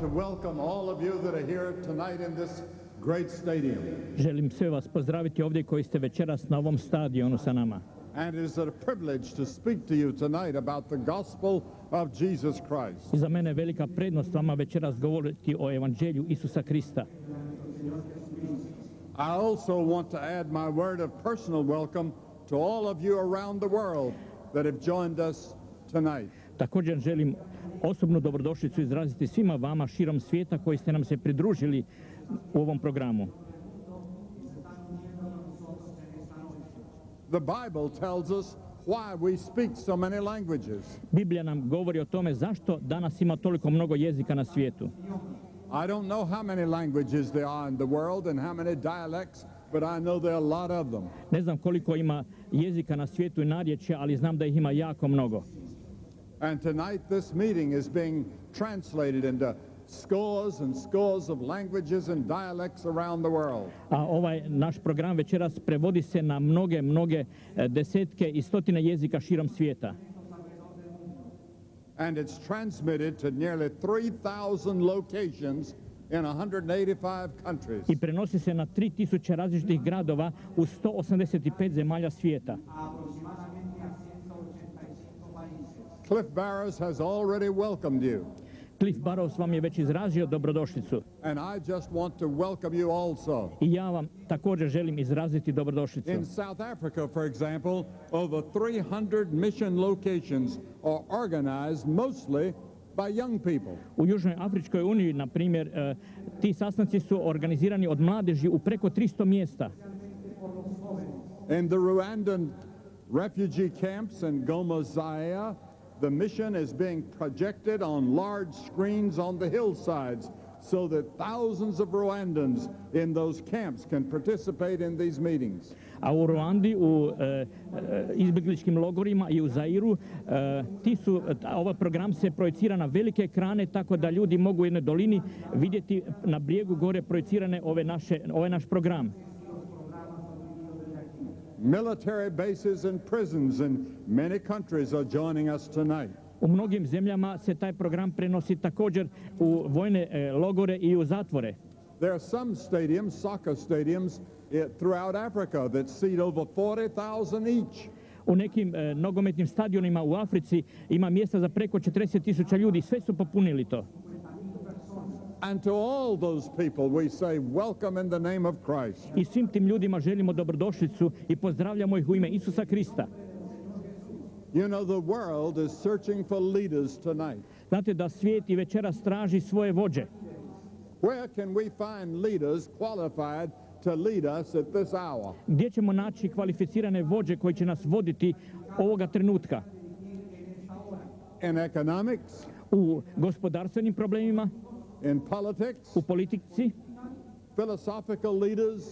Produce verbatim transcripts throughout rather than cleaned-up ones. To welcome all of you that are here tonight in this great stadium. Želim sve vas pozdraviti ovdje koji ste večeras na ovom stadionu sa nama. And it is a privilege to speak to you tonight about the gospel of Jesus Christ. I za mene je velika prednost vama večeras govoriti o evanđelju Isusa Krista. I also want to add my word of personal welcome to all of you around the world that have joined us tonight. Također želim osobnu dobrodošlicu izraziti svima vama širom svijeta koji ste nam se pridružili u ovom programu. The Bible tells us why we speak so many languages. Biblija nam govori o tome zašto danas ima toliko mnogo jezika na svijetu. I don't know how many languages there are in the world and how many dialects, but I know there are a lot of them. Ne znam koliko ima jezika na svijetu i narječja, ali znam da ih ima jako mnogo. And tonight this meeting is being translated into scores and scores of languages and dialects around the world. A ovaj naš program večeras prevodi se na mnoge, mnoge desetke i stotine jezika širom svijeta. And it's transmitted to nearly three thousand locations in one hundred eighty-five countries. I prenosi se na tri tisuće različitih gradova u sto osamdeset pet zemalja svijeta. Cliff Barrows has already welcomed you. Cliff Barrows vam je već izrazio dobrodošlicu. And I just want to welcome you also. I ja vam također želim izraziti dobrodošlicu. In South Africa, for example, over three hundred mission locations are organized mostly by young people. U Južnoj Afričkoj uniji, na primjer, ti sastanci su organizirani od mladeži u preko tristo mjesta. In the Rwandan refugee camps in Goma, Zaire, the mission is being projected on large screens on the hillsides so that thousands of Rwandans in those camps can participate in these meetings. A u Ruandi, u izbjegličkim logorima i u Zairu, ovaj program se projicira na velike ekrane tako da ljudi mogu u jednoj dolini vidjeti na brijegu gore projicirane ovaj naš program. Military bases and prisons in many countries are joining us tonight. U mnogim zemljama se taj program prenosi također u vojne logore i u zatvore. There are some stadiums, soccer stadiums throughout Africa that seat over forty thousand each. U nekim nogometnim stadionima u Africi ima mjesta za preko četrdeset tisuća ljudi, sve su popunili to. And to all those people we say welcome in the name of Christ. I svim tim ljudima želimo dobrodošlicu i pozdravljamo ih u ime Isusa Krista. You know the world is searching for leaders tonight. Znate da svijet i večeras traži svoje vođe. Where can we find leaders qualified to lead us at this hour? Gdje ćemo naći kvalificirane vođe koji će nas voditi ovoga trenutka? In economics, u gospodarstvenim problemima, in politics, u politici, philosophical leaders,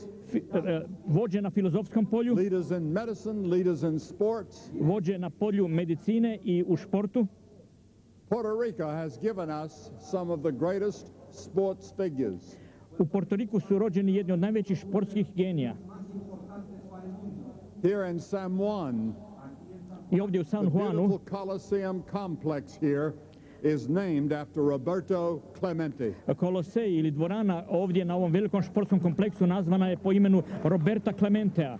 vođe na filozofskom polju, leaders in medicine, leaders in sports, vođe na polju medicine i u športu. Puerto Rico has given us some of the greatest sports figures. U Puerto Riku su rođeni jedni od najvećih športskih genija. Here in San Juan, i ovdje u San Juanu, the beautiful Coliseum complex here is named after Roberto Clemente. Kolosej ili dvorana ovdje na ovom velikom športskom kompleksu nazvana je po imenu Roberta Clementea.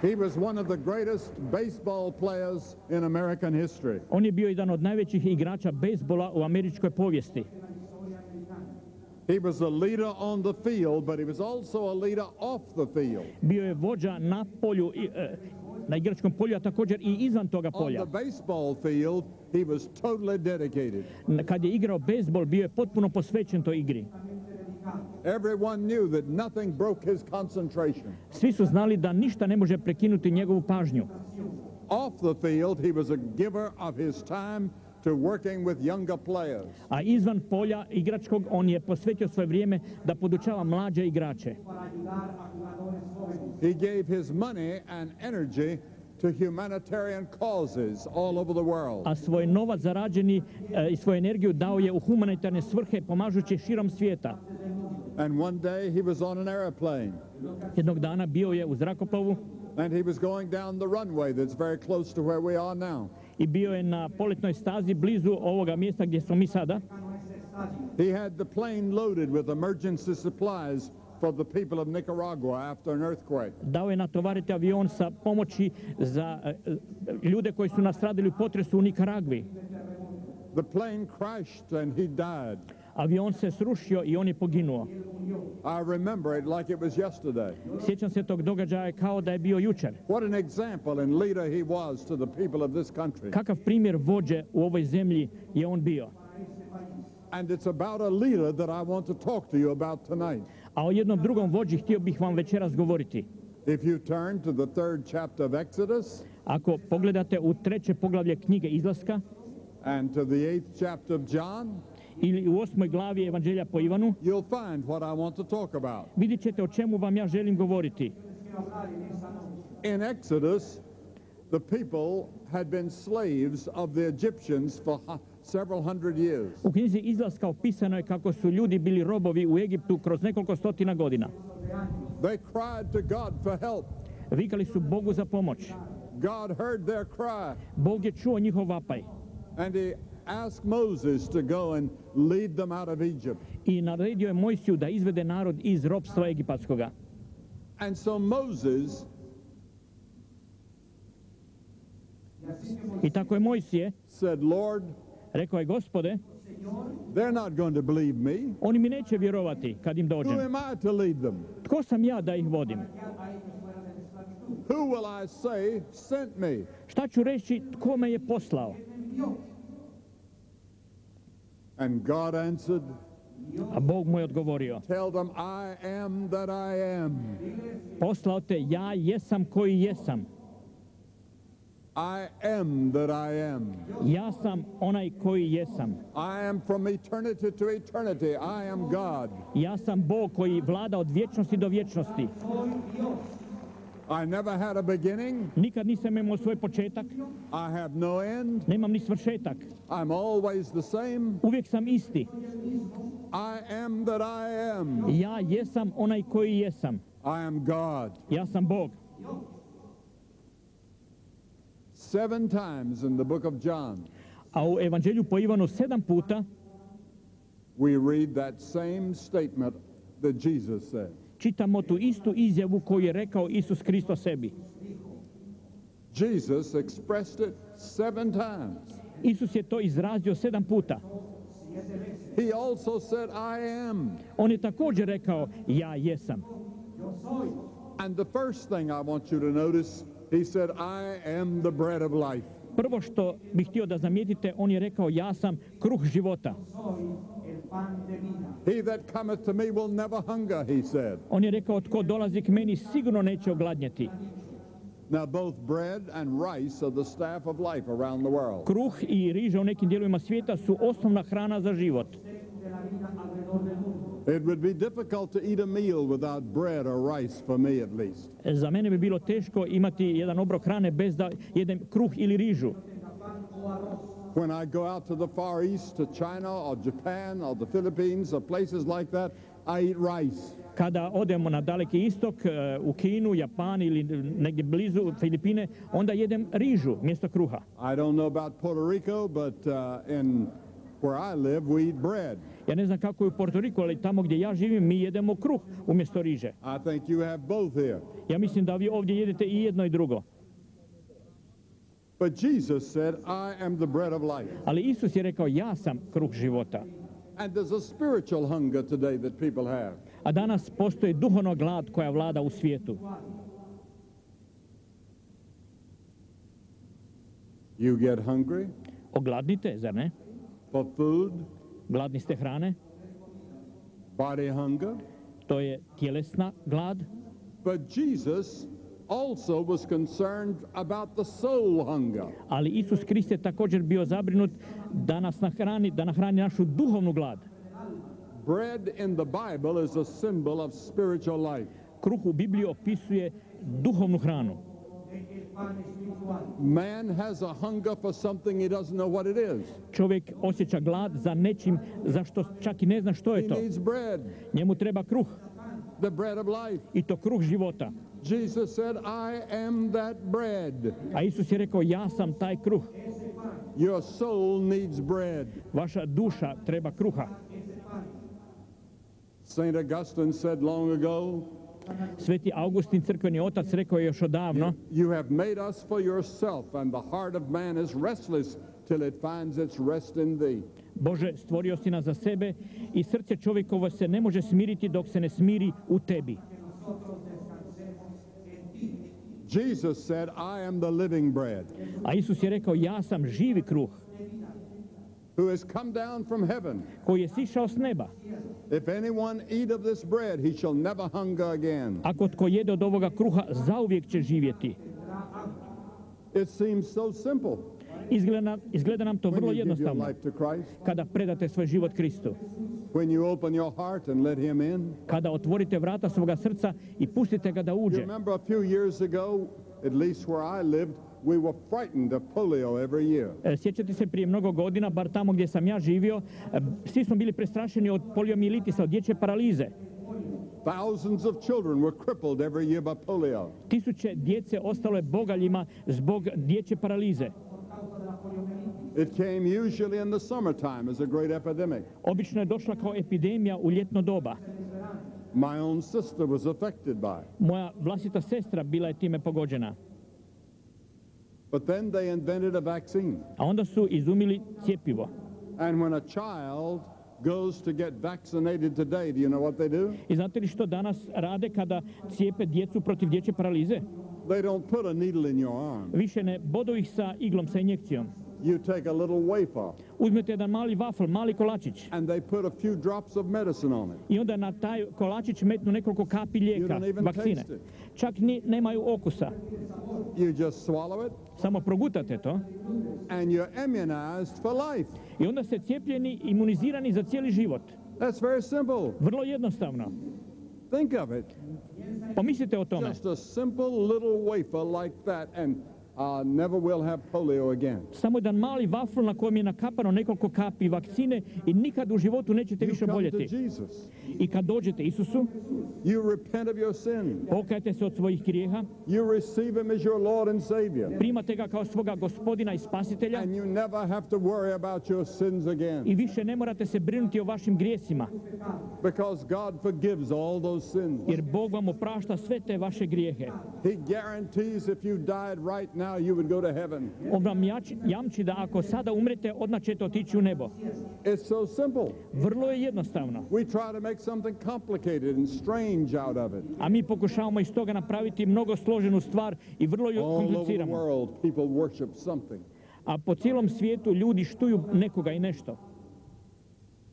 He was one of the greatest baseball players in American history. On je bio jedan od najvećih igrača bejsbola u američkoj povijesti. He was a leader on the field, but he was also a leader off the field. Bio je vođa na polju i na igračkom polju, a također i izvan toga polja. Kad je igrao bejsbol, bio je potpuno posvećen toj igri. Everyone knew that nothing broke his concentration. Svi su znali da ništa ne može prekinuti njegovu pažnju. Off the field, he was a giver of his time to working with younger players. A izvan polja igračkog on je posvetio svoje vrijeme da podučava mlađe igrače. He gave his money and energy to humanitarian causes all over the world. A svoj novac zarađeni i svoju energiju dao je u humanitarne svrhe pomažući širom svijeta. And one day he was on an airplane. Jednog dana bio je u zrakoplovu. And he was going down the runway that's very close to where we are now. I bio je na poletnoj stazi blizu ovoga mjesta gdje smo mi sada. He had the plane loaded with emergency supplies for the people of Nicaragua after an earthquake. Dao je natovariti avion sa pomoći za ljude koji su nastradili u potresu u Nikaragvi. The plane crashed and he died. Avion se srušio i on je poginuo. I remember it like it was yesterday. Sjećam se tog događaja kao da je bio jučer. What an example and leader he was to the people of this country. Kakav primjer vođe u ovoj zemlji je on bio. And it's about a leader that I want to talk to you about tonight. A o jednom drugom vođi htio bih vam večeras govoriti. If you turn to the third chapter of Exodus, ako pogledate u treće poglavlje knjige Izlaska, and to the eighth chapter of John, ili u osmoj glavi Evanđelja po Ivanu, you'll find what I want to talk about. Vidjet ćete o čemu vam ja želim govoriti. In Exodus, the people had been slaves of the Egyptians for several hundred years. U knjizi Izlaska opisano je kako su ljudi bili robovi u Egiptu kroz nekoliko stotina godina. They cried to God for help. Vikali su Bogu za pomoć. God heard their cry. Bog je čuo njihov vapaj. And he asked Moses to go and lead them out of Egypt. I naredio je Mojsiju da izvede narod iz ropstva egipatskoga. And so Moses I tako je Mojsije said, Lord, rekao je, Gospode, they're not going to believe me. Oni mi neće vjerovati kad im dođem. Who am I to lead them? Tko sam ja da ih vodim? Who will I say sent me? Šta ću reći tko me je poslao? And God answered, a Bog mu je odgovorio, tell them I am that I am. Poslao te, ja jesam koji jesam. I am that I am. Ja sam onaj koji jesam. I am from eternity to eternity. I am God. Ja sam Bog koji vlada od vječnosti do vječnosti. I never had a beginning. Nikad nisam imao svoj početak. I have no end. Nemam ni svršetak. I'm always the same. Uvijek sam isti. I am that I am. Ja jesam onaj koji jesam. I am God. Ja sam Bog. Seven times in the book of John. A u Evanđelju po Ivanu sedam puta we read that same statement that Jesus said. Čitamo tu istu izjavu koju je rekao Isus Kristo sebi. Jesus expressed it seven times. Isus je to izrazio sedam puta. He also said I am. On je također rekao ja jesam. And the first thing I want you to notice, he said, I am the bread of life. Prvo što bih htio da zamijetite, on je rekao, ja sam kruh života. He that cometh to me will never hunger, he said. On je rekao, tko dolazi k meni sigurno neće ogladnjeti. Now both bread and rice are the staff of life around the world. Kruh i riža u nekim dijelovima svijeta su osnovna hrana za život. It would be difficult to eat a meal without bread or rice, for me at least. Za mene bi bilo teško imati jedan obrok hrane bez da jedem kruh ili rižu. When I go out to the Far East, to China or Japan or the Philippines or places like that, I eat rice. Kada odemo na Daleki Istok, u Kinu, Japan ili negdje blizu Filipine, onda jedem rižu mjesto kruha. I don't know about Puerto Rico, but uh, in where I live, we eat bread. Ja ne znam kako je u Porto Riku, ali tamo gdje ja živim mi jedemo kruh umjesto riže. I think you have both here. Ja mislim da vi ovdje jedete i jedno i drugo. But Jesus said, I am the bread of life. Ali Isus je rekao, ja sam kruh života. And there's a spiritual hunger today that people have. A danas postoji duhovna glad koja vlada u svijetu. You get hungry? Ogladnite, zar ne? For food? Gladni ste hrane? body hunger. To je tělesná glad. But Jesus also was concerned about the soul hunger. Ali Isus Krist je također bio zabrinut da nas nahrani, da nahrani našu duhovnu glad. Bread in the Bible is a symbol of spiritual life. Kruh u Bibliji opisuje duhovnu hranu. Man has a hunger for something he doesn't know what it is. Čovjek osjeća glad za nečim za što čak i ne zna što je to. He needs bread. Njemu treba kruh. The bread of life. I to kruh života. Jesus said, I am that bread. A Isus je rekao, ja sam taj kruh. Your soul needs bread. Vaša duša treba kruha. Saint Augustine said long ago, Sveti Augustin, crkveni otac, rekao je još odavno, You have made us for yourself, and the heart of man is restless till it finds its rest in thee. Bože, stvorio si nas za sebe i srce čovjekovo se ne može smiriti dok se ne smiri u tebi. Jesus said, I am the living bread. A Isus je rekao, ja sam živi kruh. Who has come down from heaven. Koji je sišao s neba. If anyone eat of this bread, he shall never hunger again. Ako tko jede od ovoga kruha, zauvijek će živjeti. It seems so simple. Izgleda, izgleda nam to vrlo jednostavno. Kada predate svoj život Kristu. When you open your heart and let him in. Kada otvorite vrata svoga srca i pustite ga da uđe. You remember a few years ago, at least where I lived, we were frightened of polio every year. Sjećate se, prije mnogo godina, bar tamo gdje sam ja živio, svi smo bili prestrašeni od poliomijelitisa, od dječje paralize. Thousands of children were crippled every year by polio. Tisuće djece ostalo je bogaljima zbog dječje paralize. It came usually in the summertime as a great epidemic. Obično je došla kao epidemija u ljetno doba. My own sister was affected by. Moja vlastita sestra bila je time pogođena. But then they invented a vaccine. A onda su izumili cjepivo. And when a child goes to get vaccinated today, do you know what they do? I znate li što danas rade kada cijepe djecu protiv dječje paralize? They don't put a needle in your arm. Više ne bodu ih sa iglom, sa injekcijom. You take a little wafer. Uzmete jedan mali wafel, mali kolačić. And they put a few drops of medicine on it. I onda na taj kolačić metnu nekoliko kapi lijeka, vakcine. Čak ni nemaju okusa. You just swallow it. Samo progutate to. And you're immunized for life. I onda ste cijepljeni, imunizirani za cijeli život. That's very simple. Vrlo jednostavno. Think of it. Pomislite o tome. Just a simple little wafer like that and I never will have polio again. Samo jedan mali wafel na kojem je nakapano nekoliko kapi vakcine i nikad u životu nećete više oboljeti. I kad dođete Isusu, you repent of your sin. Pokajte se od svojih grijeha. You receive him as your Lord and Savior. Primate ga kao svoga gospodina i spasitelja. And you never have to worry about your sins again. I više ne morate se brinuti o vašim grijesima. Because God forgives all those sins. Jer Bog vam oprašta sve te vaše grijehe. He guarantees if you died right now, now you would go to heaven. On vam jamči da ako sada umrete, odmah ćete otići u nebo. It's so simple. Vrlo je jednostavno. We try to make something complicated and strange out of it. A mi pokušavamo iz toga napraviti mnogo složenu stvar i vrlo ju kompliciramo. All over the world people worship something. A po cijelom svijetu ljudi štuju nekoga i nešto.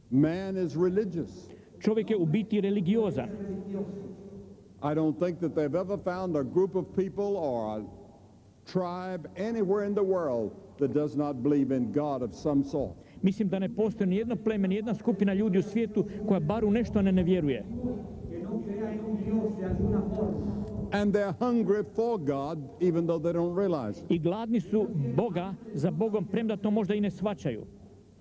Man is religious. Čovjek je u biti religiozan. I don't think that they've ever found a group of people or a tribe anywhere in the world that does not believe in God of some sort. Mislim da ne postoji ni jedno pleme, ni jedna skupina ljudi u svijetu koja bar u nešto ne vjeruje. And they're hungry for God even though they don't realize it. I gladni su Boga, za Bogom, premda to možda i ne shvaćaju.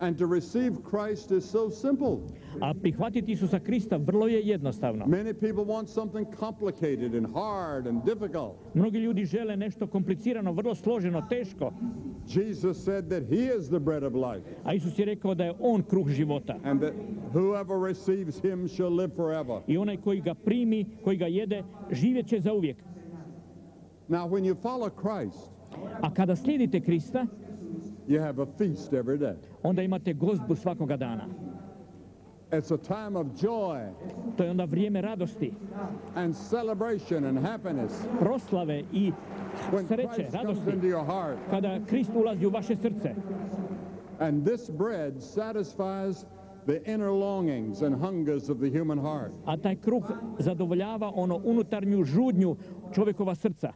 And to receive Christ is so simple. A prihvatiti Isusa Krista vrlo je jednostavno. Many people want something complicated and hard and difficult. Mnogi ljudi žele nešto komplicirano, vrlo složeno, teško. Jesus said that he is the bread of life. A Isus je rekao da je on kruh života. And that whoever receives him shall live forever. I onaj koji ga primi, koji ga jede, živjet će zauvijek. Now when you follow Christ, a kada slijedite Krista, you have a feast every day. Onda imate gozbu svakoga dana. It's a time of joy. To je onda vrijeme radosti. And celebration and happiness. Proslave i sreće, radosti. Kada Krist ulazi u vaše srce. And this bread satisfies the inner longings and hungers of the human heart. A taj kruh zadovoljava ono unutarnju žudnju čovjekova srca.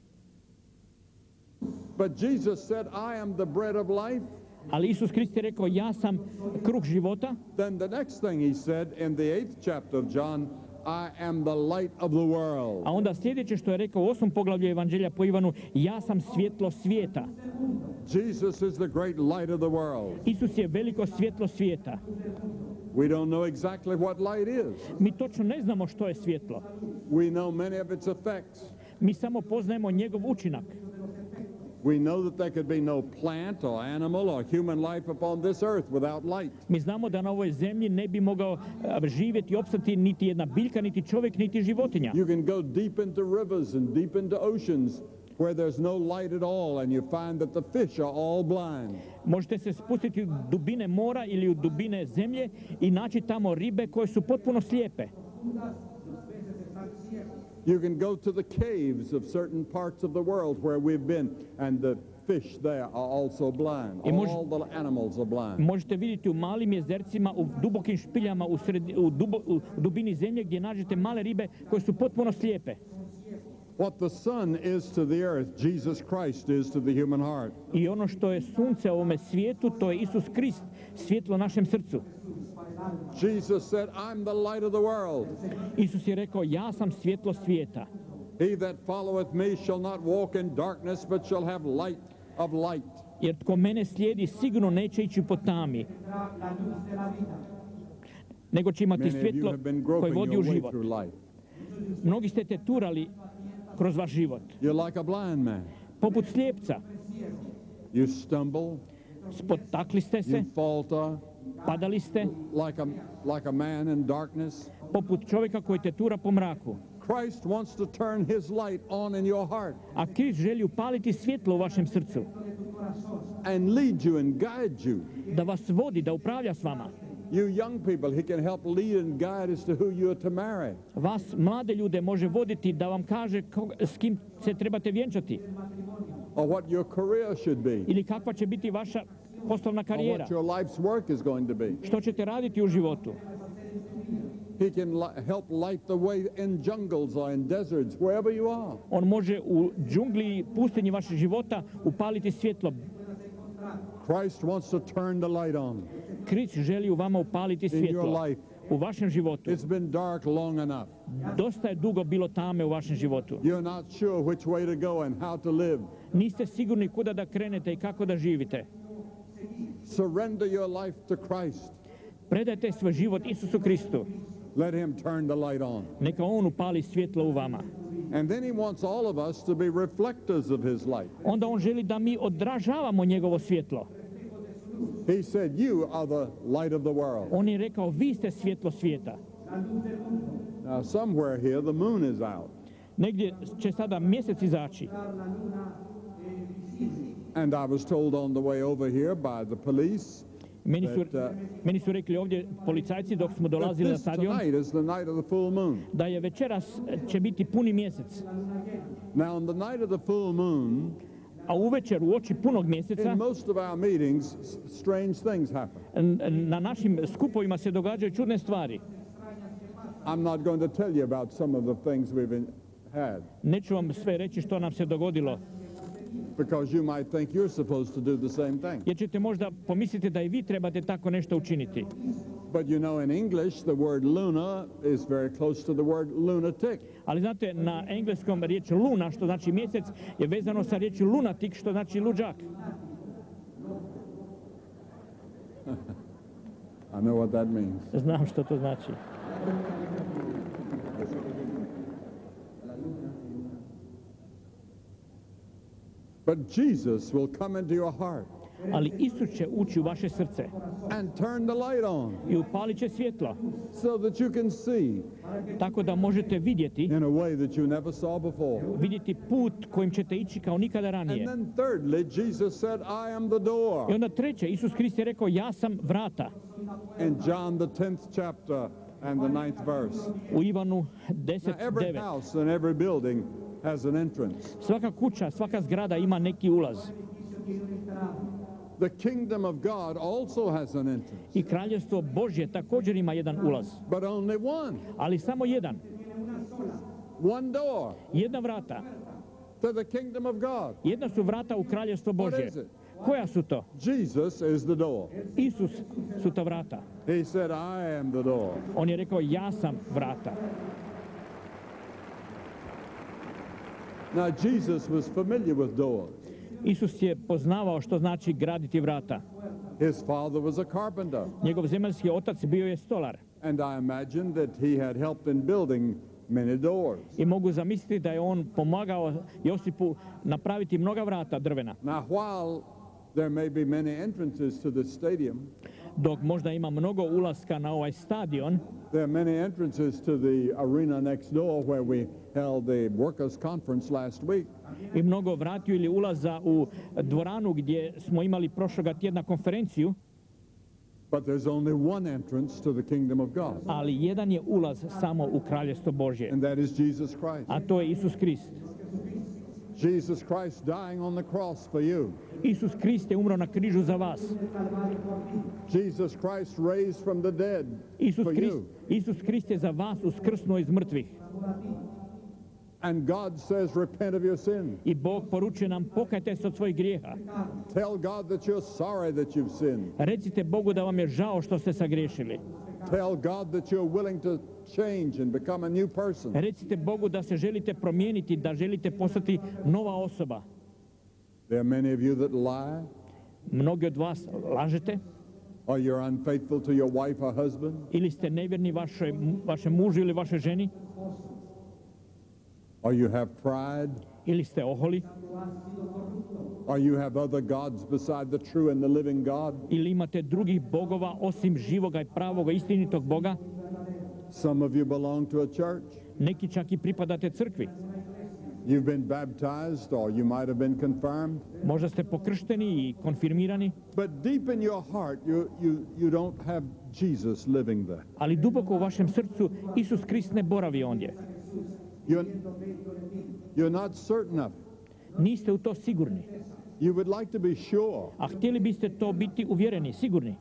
But Jesus said, I am the bread of life. Ali Isus Krist je rekao, ja sam kruh života. Then the next thing he said in the eighth chapter of John, I am the light of the world. A onda sljedeće što je rekao u osmom poglavlju Evanđelja po Ivanu, ja sam svjetlo svijeta. Jesus is the great light of the world. Isus je veliko svjetlo svijeta. We don't know exactly what light is. Mi točno ne znamo što je svjetlo. We know many of its effects. Mi samo poznajemo njegov učinak. We know that there could be no plant or animal or human life upon this earth without light. Mi znamo da na ovoj zemlji ne bi mogao živjeti i opstati niti jedna biljka, niti čovjek, niti životinja. You can go deep into rivers and deep into oceans where there's no light at all and you find that the fish are all blind. Možete se spustiti u dubine mora ili u dubine zemlje i naći tamo ribe koje su potpuno slijepe. You can go to the caves of certain parts of the world where we've been, and the fish there are also blind. All the animals are blind. Možete vidjeti u malim jezercima, u dubokim špiljama, u dubini zemlje gdje nađete male ribe koje su potpuno slijepe. What the sun is to the earth, Jesus Christ is to the human heart. I ono što je sunce ovome svijetu, to je Isus Krist, svjetlo našem srcu. Jesus said, I'm the light of the world. Isus je rekao, ja sam svjetlo svijeta. He that followeth me shall not walk in darkness, but shall have light of light. Jer tko mene slijedi, sigurno neće ići po tami, nego će imati svjetlo koje vodi u život. Mnogi ste te turali kroz vaš život. You're like a blind man. Poput slijepca. You stumble. Spotakli ste se. You falter. Padali ste poput čovjeka koji te tura po mraku. A Krist želi upaliti svjetlo u vašem srcu. Da vas vodi, da upravlja s vama. Vas mlade ljude može voditi da vam kaže s kim se trebate vjenčati. Ili kakva će biti vaša poslovna karijera. Što ćete raditi u životu. On može u džungli i pustinji vašeg života upaliti svjetlo. Krist želi u vama upaliti svjetlo. U vašem životu. Dosta je dugo bilo tame u vašem životu. Niste sigurni kuda da krenete i kako da živite. Surrender your life to Christ. Predajte svoj život Isusu Kristu. Let him turn the light on. Neka on upali svjetlo u vama. And then he wants all of us to be reflectors of his light. Onda on želi da mi odražavamo njegovo svjetlo. He said, you are the light of the world. On je rekao, vi ste svjetlo svijeta. Now somewhere here the moon is out. Negdje će sada mjesec izaći. And I was told on the way over here by the police that this tonight is the night of the full moon. Now on the night of the full moon, in most of our meetings, strange things happen. I'm not going to tell you about some of the things we've had. Because you might think you're supposed to do the same thing. Jer ćete možda pomisliti da i vi trebate tako nešto učiniti. But you know in English the word luna is very close to the word lunatic. Ali znate na engleskom riječ luna, što znači mjesec, je vezano sa riječi lunatik, što znači luđak. I know what that means. Znam što to znači. But Jesus will come into your heart. Ali Isus će ući u vaše srce. And turn the light on. I upalit će svjetlo. So that you can see. Tako da možete vidjeti. In a way that you never saw before. Vidjeti put kojim ćete ići kao nikada ranije. And then thirdly, Jesus said, I am the door. I onda treće, Isus Krist je rekao, ja sam vrata. In John the tenth chapter and the ninth verse. U Ivanu deset devet. Now every house and every building has an entrance. Svaka kuća, svaka zgrada ima neki ulaz. The kingdom of God also has an entrance. I kraljevstvo Božje također ima jedan ulaz. But only one. Ali samo jedan. One door. Jedna vrata. To the kingdom of God. Jedna su vrata u kraljevstvo Božje. What is it? Koja su to? Jesus is the door. Isus su ta vrata. He said, I am the door. On je rekao, ja sam vrata. Now Jesus was familiar with doors. Isus je poznavao što znači graditi vrata. His father was a carpenter. Njegov zemaljski otac bio je stolar. And I imagine that he had helped in building many doors. I mogu zamisliti da je on pomagao Josipu napraviti mnoga vrata drvena. Now while there may be many entrances to the stadium, dok možda ima mnogo ulaska na ovaj stadion, there are many entrances to the arena next door where we held the workers' conference last week. I mnogo vratio ili ulaza u dvoranu gdje smo imali prošloga tjedna konferenciju. But there's only one entrance to the kingdom of God. Ali jedan je ulaz samo u kraljevstvo Božje. And that is Jesus Christ. A to je Isus Krist. Jesus Christ dying on the cross for you. Isus Krist je umro na križu za vas. Jesus Christ raised from the dead for you. Isus Krist je za vas uskrsnuo iz mrtvih. And God says, repent of your sin. I Bog poručuje nam, pokajte se od svojih grijeha. Tell God that you're sorry that you've sinned. Recite Bogu da vam je žao što ste sagriješili. Tell God that you're willing to change and become a new person. Recite Bogu da se želite promijeniti, da želite postati nova osoba. There are many of you that lie. Mnogi od vas lažete. Or you're unfaithful to your wife or husband. Ili ste nevjerni vaše, vaše mužu ili vaše ženi. Or you have pride. Ili ste oholi. Or you have other gods beside the true and the living God. Ili imate drugih bogova osim živoga i pravoga istinitog Boga. Some of you belong to a church. Neki čak i pripadate crkvi. You've been baptized or you might have been confirmed. Možda ste pokršteni i konfirmirani. But deep in your heart you you you don't have Jesus living there. Ali duboko u vašem srcu Isus Krist ne boravi ondje. You're, you're not certain of it. Niste u to sigurni. You would like to be sure. A htjeli biste to biti uvjereni, sigurni.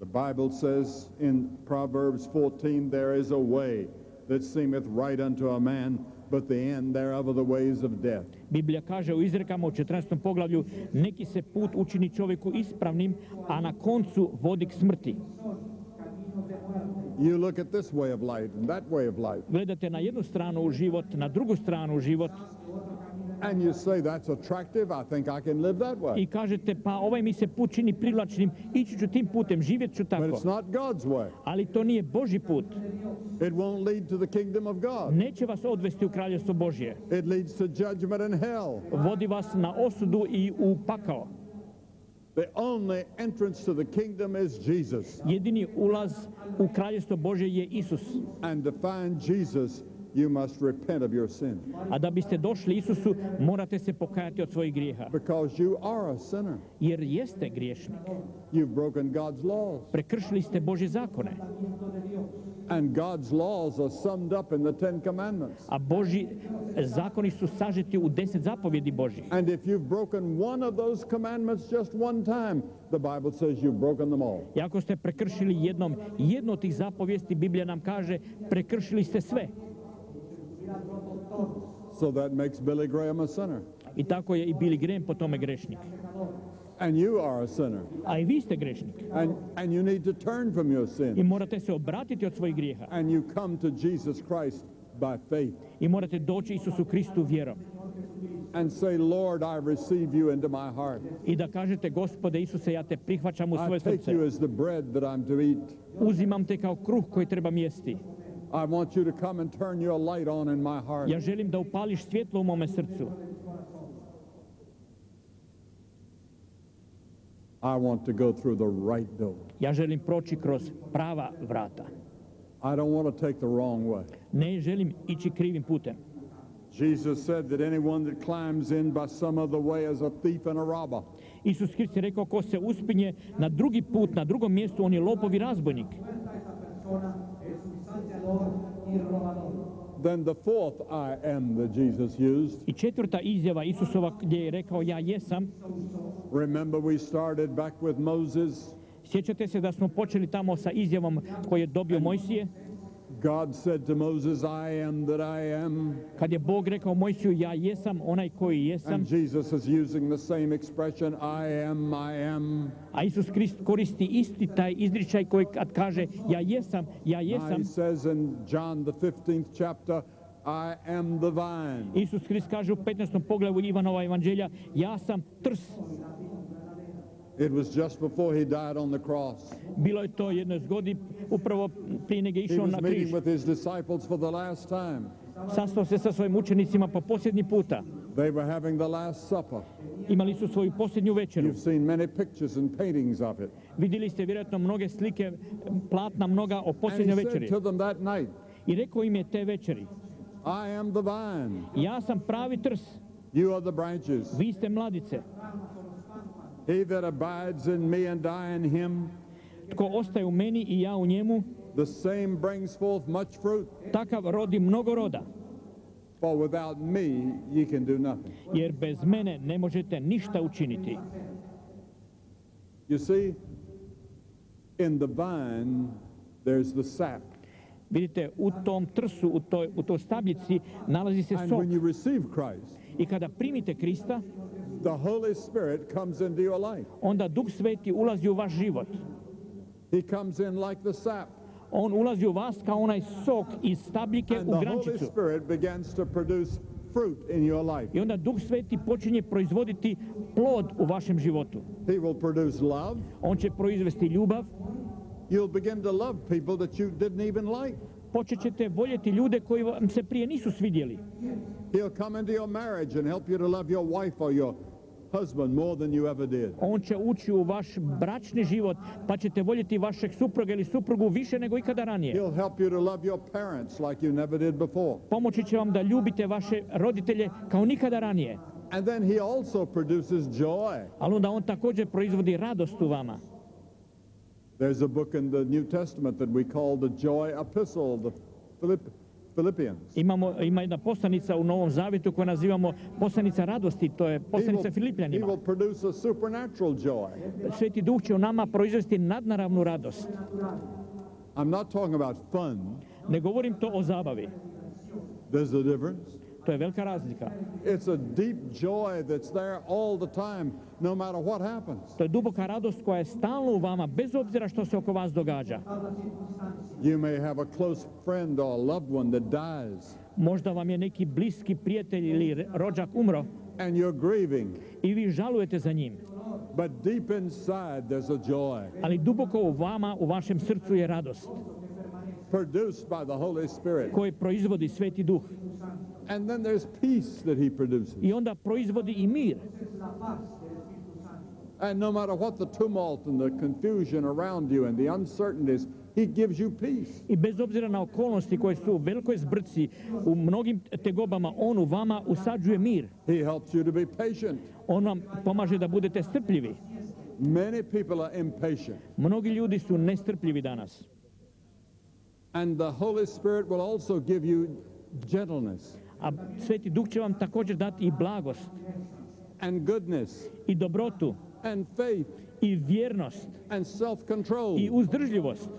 The Bible says in Proverbs fourteen, there is a way that seemeth right unto a man, but the end thereof are the ways of death. Biblija kaže u izrekama u četrnaestom poglavlju, neki se put učini čovjeku ispravnim, a na koncu vodi k smrti. You look at this way of life and that way of life. Gledate na jednu stranu u život, na drugu stranu u život. And you say that's attractive. I think I can live that way. I kažete pa ovaj mi se put čini privlačnim, ići ću tim putem, živjet ću tako. But it's not God's way. Ali to nije Božji put. It won't lead to the kingdom of God. Neće vas odvesti u kraljevstvo Božje. It leads to judgment and hell. Vodi vas na osudu i u pakao. The only entrance to the kingdom is Jesus. Jedini ulaz u kraljevstvo Božje je Isus. And to find Jesus, you must repent of your sin. A da biste došli Isusu, morate se pokajati od svojih grijeha. Because you are a sinner. Jer jeste griješnik. You've broken God's laws. Prekršili ste Božje zakone. And God's laws are summed up in the Ten Commandments. A Božji zakoni su sažeti u deset zapovjedi Božjih. And if you've broken one of those commandments just one time, the Bible says you've broken them all. I ako ste prekršili jednom jednu od tih zapovijesti, Biblija nam kaže, prekršili ste sve. So that makes Billy Graham a sinner. I tako je i Billy Graham po tome grešnik. And you are a sinner. A i vi ste grešnik. And, and you need to turn from your sin. I morate se obratiti od svojih grijeha. And you come to Jesus Christ by faith. I morate doći Isusu Kristu vjerom. And say, Lord, I receive you into my heart. I da kažete, Gospode Isuse, ja te prihvaćam u svoje srce. I take you as the bread that I'm to eat. Uzimam te kao kruh koji trebam jesti. I want you to come and turn your light on in my heart. Ja želim da upališ svjetlo u mome srcu. I want to go through the right door. Ja želim proći kroz prava vrata. I don't want to take the wrong way. Ne želim ići krivim putem. Jesus said that anyone that climbs in by some other way is a thief and a robber. Isus Krist je rekao, ko se uspinje na drugi put, na drugom mjestu, on je lopov i razbojnik. Then the fourth I am that Jesus used. I četvrta izjava Isusova gdje je rekao ja jesam. Remember we started back with Moses. Sjećate se da smo počeli tamo sa izjavom koju je dobio Mojsije. God said to Moses, I am that I am. Kad je Bog rekao Mojsiju, ja jesam onaj koji jesam. And Jesus is using the same expression, I am, I am. A Isus Krist koristi isti taj izričaj koji kad kaže ja jesam, ja jesam. He says in John the fifteenth chapter, I am the vine. Isus Krist kaže u petnaestom poglavlju Ivanova evanđelja, ja sam trs. It was just before he died on the cross. Bilo je to jedanaest godina upravo prije nego išao na križ. He was meeting with his disciples for the last time. Sastao se sa svojim učenicima po posljednji puta. They were having the last supper. Imali su svoju posljednju večeru. You've seen many pictures and paintings of it. Vidjeli ste vjerojatno mnoge slike, platna mnoga o posljednjoj večeri. And he said to them that night. I rekao im je te večeri. I am the vine. Ja sam pravi trs. You are the branches. Vi ste mladice. He that abides in me and I in him, tko ostaje u meni i ja u njemu, the same brings forth much fruit. Takav rodi mnogo roda. For without me you can do nothing. Jer bez mene ne možete ništa učiniti. You see, in the vine there's the sap. Vidite, u tom trsu, u toj, u toj stabljici nalazi se sok. And when you receive Christ, i kada primite Krista, the Holy Spirit comes into your life. Onda Duh Sveti ulazi u vaš život. He comes in like the sap. On ulazi u vas kao onaj sok iz stabljike u grančicu. And the Holy Spirit begins to produce fruit in your life. I onda Duh Sveti počinje proizvoditi plod u vašem životu. He will produce love. On će proizvesti ljubav. You'll begin to love people that you didn't even like. Počet ćete voljeti ljude koji vam se prije nisu svidjeli. He'll come into your marriage and help you to love your wife or your husband more than you ever did. On će ući u vaš bračni život, pa ćete voljeti vašeg supruga ili suprugu više nego ikada ranije. He'll help you to love your parents like you never did before. Pomoći će vam da ljubite vaše roditelje kao nikada ranije. And then he also produces joy. Ali onda on također proizvodi radost u vama. There's a book in the New Testament that we call the Joy Epistle, the Philippians. Imamo, ima jedna poslanica u Novom Zavjetu koju nazivamo poslanica radosti, to je poslanica Filipljanima. Sveti Duh će u nama proizvesti nadnaravnu radost. I'm not talking about fun. Ne govorim to o zabavi. There's a difference. To je velika razlika. It's a deep joy that's there all the time, no matter what happens. To je duboka radost koja je stalno u vama, bez obzira što se oko vas događa. You may have a close friend or loved one that dies. Možda vam je neki bliski prijatelj ili rođak umro. And you're grieving. I vi žalujete za njim. But deep inside there's a joy. Ali duboko u vama, u vašem srcu je radost. Produced by the Holy Spirit. Koji proizvodi Sveti Duh. And then there's peace that he produces. I onda proizvodi i mir. And no matter what the tumult and the confusion around you and the uncertainties, he gives you peace. I bez obzira na okolnosti koje su u velikoj zbrci, u mnogim tegobama, on u vama usađuje mir. He helps you to be patient. On vam pomaže da budete strpljivi. Many people are impatient. Mnogi ljudi su nestrpljivi danas. And the Holy Spirit will also give you gentleness. A Sveti Duh će vam također dati i blagost. And goodness. I dobrotu. And faith. I vjernost. And self-control. I uzdržljivost.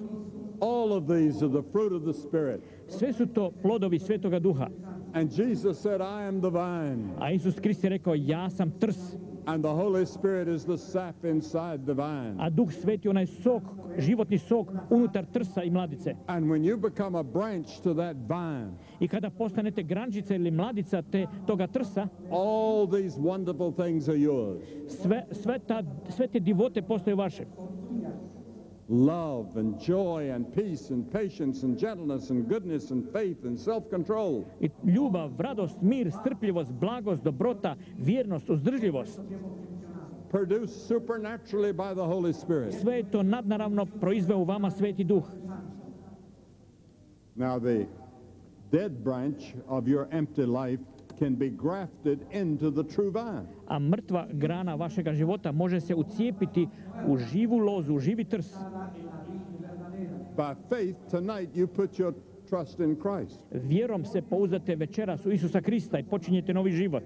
All of these are the fruit of the Spirit. Sve su to plodovi Svetoga Duha. And Jesus said, I am the vine. A Isus Krist je rekao, ja sam trs. And the Holy Spirit is the sap inside the vine. A Duh Sveti onaj sok, životni sok unutar trsa i mladice. And when you become a branch to that vine. I kada postanete grančica ili mladica te toga trsa, all these wonderful things are yours. Sve sve ta sve te divote postaju vaše. Love and joy and peace and patience and gentleness and goodness and faith and self-control. Ljubav, radost, mir, strpljivost, blagost, dobrota, vjernost, uzdržljivost. Produced supernaturally by the Holy Spirit. Sve je to nadnaravno proizveo u vama Sveti Duh. Now the dead branch of your empty life can be grafted into the true vine. A mrtva grana vašega života može se ucijepiti u živu lozu, u živi trs. By faith tonight you put your trust in Christ. Vjerom se pouzdajte večeras u Isusa Krista I počinjete novi život.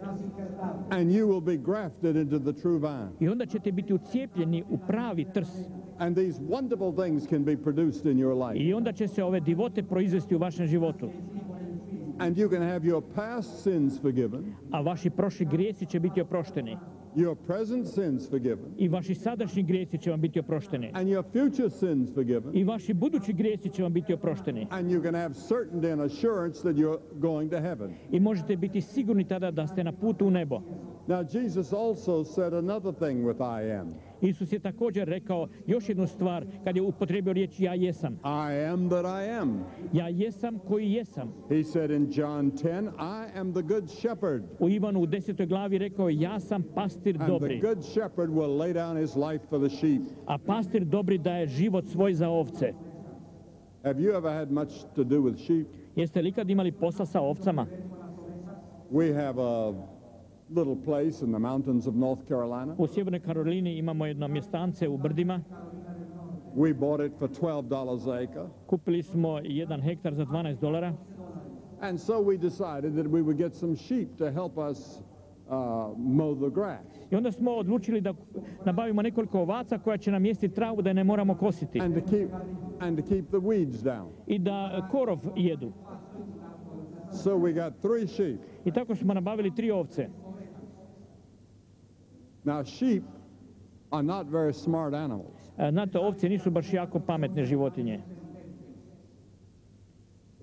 And you will be grafted into the true vine. I onda ćete biti ucijepljeni u pravi trs. And these wonderful things can be produced in your life. I onda će se ove divote proizvesti u vašem životu. And you can have your past sins forgiven. A vaši prošli grijesi će biti oprošteni. Your present sins forgiven. I vaši sadašnji grijesi će vam biti oprošteni. And your future sins forgiven. I vaši budući grijesi će vam biti oprošteni. And you can have certainty and assurance that you're going to heaven. I možete biti sigurni tada da ste na putu u nebo. Now Jesus also said another thing with I am. Isus je također rekao još jednu stvar kad je upotrijebio riječ ja jesam. I am that I am. Ja jesam koji jesam. He said in John ten, I am the good shepherd. U Ivanu u desetoj glavi rekao ja sam pastir dobri. And the good shepherd will lay down his life for the sheep. A pastir dobri daje život svoj za ovce. Have you ever had much to do with sheep? Jeste li kad imali posla sa ovcama? We have a little place in the mountains of North Carolina. U Sjevernoj Karolini imamo jedno mjestance u brdima. We bought it for twelve dollars an acre. Kupili smo jedan hektar za dvanaest dolara. And so we decided that we would get some sheep to help us uh, mow the grass. I onda smo odlučili da nabavimo nekoliko ovaca koja će nam jesti travu da ne moramo kositi. And to keep and to keep the weeds down. I da korov jedu. So we got three sheep. I tako smo nabavili tri ovce. Now sheep are not very smart animals. Znate, ovce nisu baš jako pametne životinje.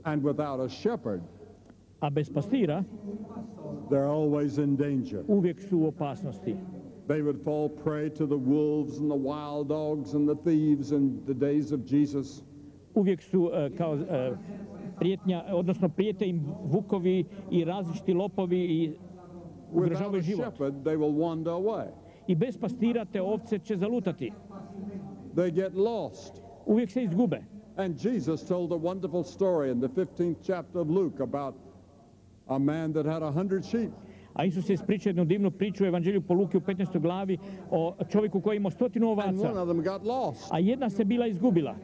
And without a shepherd, a bez pastira, they're always in danger. Uvijek su u opasnosti. They would fall prey to the wolves and the wild dogs and the thieves in the days of Jesus. Uvijek su uh, kao uh, prijetnja, odnosno prijete im vukovi I različiti lopovi I ugrožavaju život. I bez pastira te ovce će zalutati. They get lost. Uvijek se izgube. And Jesus told a wonderful story in the fifteenth chapter of Luke about a man that had a hundred sheep. A Isus je ispričao jednu divnu priču u Evanđelju po Luki u petnaestoj glavi o čovjeku koji ima stotinu ovaca. And one of them got lost. A jedna se bila izgubila.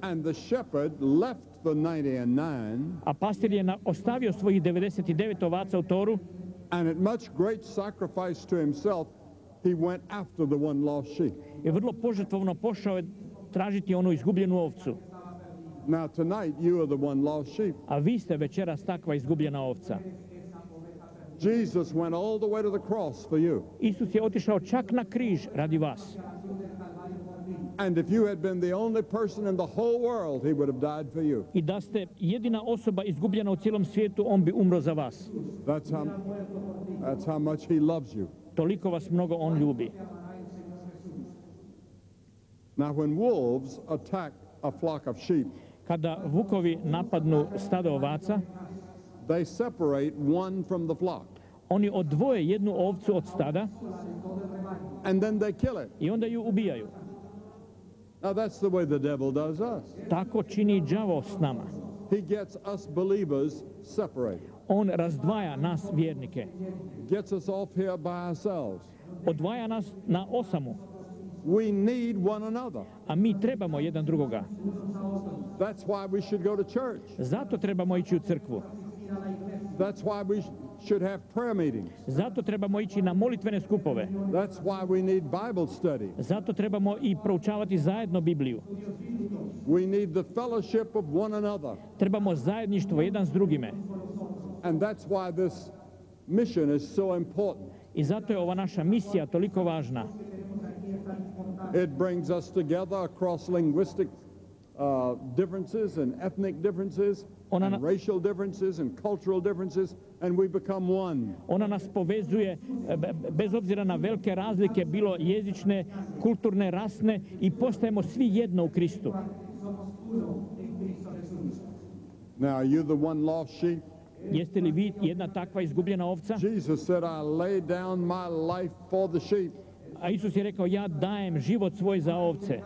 And the shepherd left the ninety and nine. A pastir je ostavio svojih devedeset devet ovaca u toru. And at much great sacrifice to himself, he went after the one lost sheep. I vrlo požrtvovno pošao je tražiti onu izgubljenu ovcu. Now tonight you are the one lost sheep. A vi ste večeras takva izgubljena ovca. Jesus went all the way to the cross for you. Isus je otišao čak na križ radi vas. And if you had been the only person in the whole world, he would have died for you. I da ste jedina osoba izgubljena u cijelom svijetu, on bi umro za vas. That's how, that's how much he loves you. Toliko vas mnogo on ljubi. Now when wolves attack a flock of sheep, kada vukovi napadnu stado ovaca, they separate one from the flock. Oni odvoje jednu ovcu od stada, and then they kill it. I onda ju ubijaju. Now that's the way the devil does us. Tako čini đavo s nama. He gets us believers separated. On razdvaja nas vjernike. Gets us off here by ourselves. Odvaja nas na osamu. We need one another. A mi trebamo jedan drugoga. That's why we should go to church. Zato trebamo ići u crkvu. That's why we should have prayer meetings. Zato trebamo ići na molitvene skupove. That's why we need Bible study. Zato trebamo I proučavati zajedno Bibliju. We need the fellowship of one another. Trebamo zajedništvo jedan s drugime. And that's why this mission is so important. I zato je ova naša misija toliko važna. It brings us together across linguistic uh, differences and ethnic differences. And racial differences and cultural differences, and we become one. Ona nas povezuje bez obzira na velike razlike, bilo jezične, kulturne, rasne, I postajemo svi jedno u Kristu. Now are you the one lost sheep? Jeste li vi jedna takva izgubljena ovca? Jesus said, I lay down my life for the sheep. A Isus je rekao, ja dajem život svoj za ovce.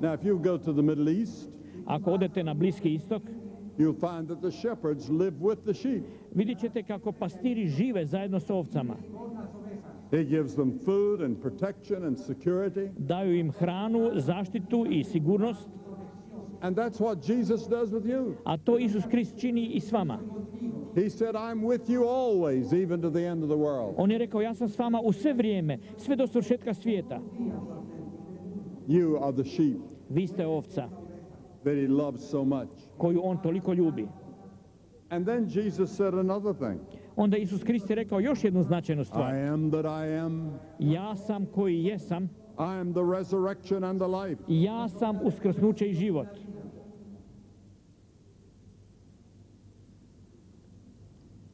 Now if you go to the Middle East, ako odete na Bliski istok, you'll find that the shepherds live with the sheep. Vidjet ćete kako pastiri žive zajedno s ovcama. He gives them food and protection and security. Daju im hranu, zaštitu I sigurnost. And that's what Jesus does with you. A to Isus Krist čini i s vama. He said, I'm with you always, even to the end of the world. On je rekao, ja sam s vama u sve vrijeme, sve do svršetka svijeta. You are the sheep. Vi ste ovca. That he loves so much. Koju on toliko ljubi. And then Jesus said another thing. Onda Isus Krist je rekao još jednu značajnu stvar. I am that I am. Ja sam koji jesam. I am the resurrection and the life. Ja sam uskrsnuće i život.